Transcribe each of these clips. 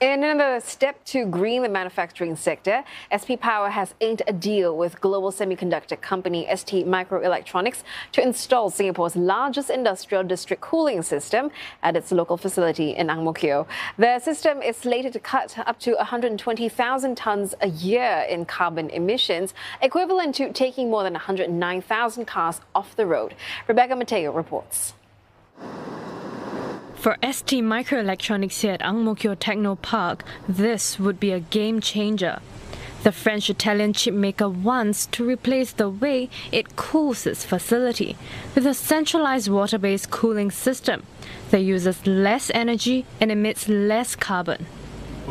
In another step to green the manufacturing sector, SP Power has inked a deal with global semiconductor company STMicroelectronics to install Singapore's largest industrial district cooling system at its local facility in Ang Mo Kio. The system is slated to cut up to 120,000 tons a year in carbon emissions, equivalent to taking more than 109,000 cars off the road. Rebecca Mateo reports. For STMicroelectronics here at Ang Mo Kio Techno Park, this would be a game changer. The French-Italian chipmaker wants to replace the way it cools its facility with a centralized water-based cooling system that uses less energy and emits less carbon.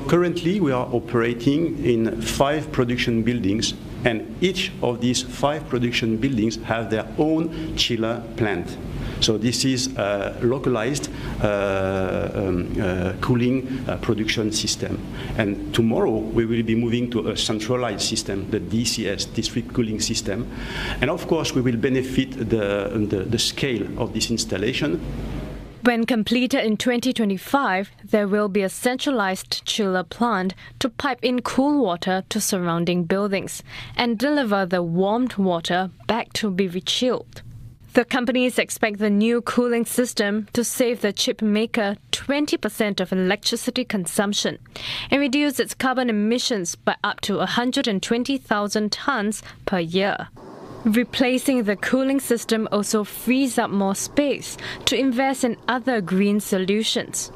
Currently, we are operating in 5 production buildings, and each of these 5 production buildings have their own chiller plant. So this is a localized cooling production system. And tomorrow we will be moving to a centralized system, the DCS, district cooling system. And of course we will benefit the scale of this installation. When completed in 2025, there will be a centralized chiller plant to pipe in cool water to surrounding buildings and deliver the warmed water back to be rechilled. The companies expect the new cooling system to save the chip maker 20% of electricity consumption and reduce its carbon emissions by up to 120,000 tons per year. Replacing the cooling system also frees up more space to invest in other green solutions.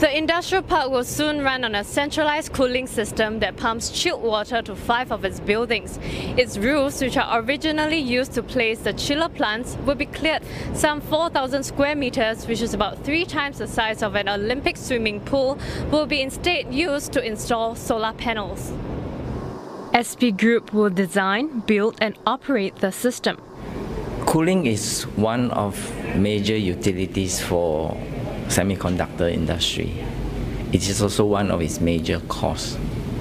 The industrial park will soon run on a centralized cooling system that pumps chilled water to 5 of its buildings. Its roofs, which are originally used to place the chiller plants, will be cleared some 4,000 square meters, which is about 3 times the size of an Olympic swimming pool, will be instead used to install solar panels. SP Group will design, build and operate the system. Cooling is one of major utilities for semiconductor industry. It is also one of its major costs,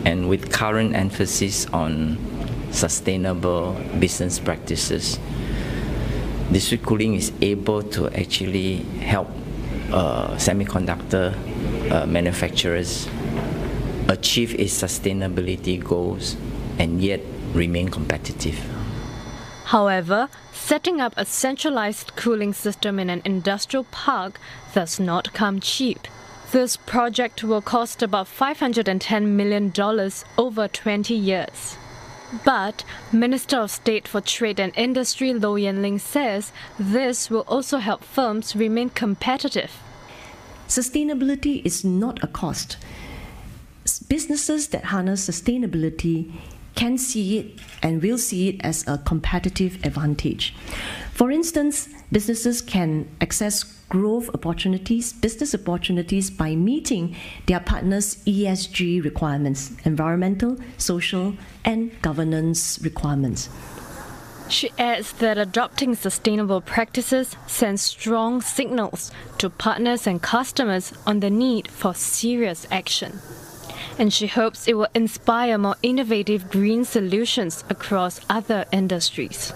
and with current emphasis on sustainable business practices, district cooling is able to actually help semiconductor manufacturers achieve its sustainability goals and yet remain competitive. However, setting up a centralized cooling system in an industrial park does not come cheap. This project will cost about $510 million over 20 years. But Minister of State for Trade and Industry Low Yen Ling says this will also help firms remain competitive. Sustainability is not a cost. Businesses that harness sustainability can see it and will see it as a competitive advantage. For instance, businesses can access growth opportunities, business opportunities by meeting their partners' ESG requirements, environmental, social, and governance requirements. She adds that adopting sustainable practices sends strong signals to partners and customers on the need for serious action. And she hopes it will inspire more innovative green solutions across other industries.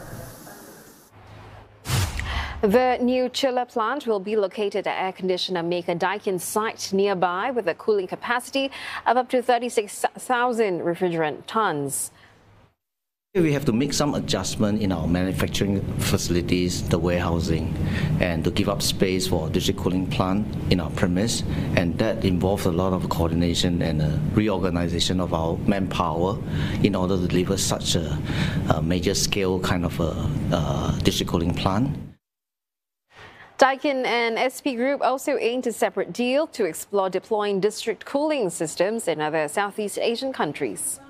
The new chiller plant will be located at air conditioner maker Daikin site nearby, with a cooling capacity of up to 36,000 refrigerant tons. We have to make some adjustment in our manufacturing facilities, the warehousing, and to give up space for a district cooling plant in our premise, and that involves a lot of coordination and reorganization of our manpower in order to deliver such a major scale kind of a district cooling plant. Daikin and SP Group also inked a separate deal to explore deploying district cooling systems in other Southeast Asian countries.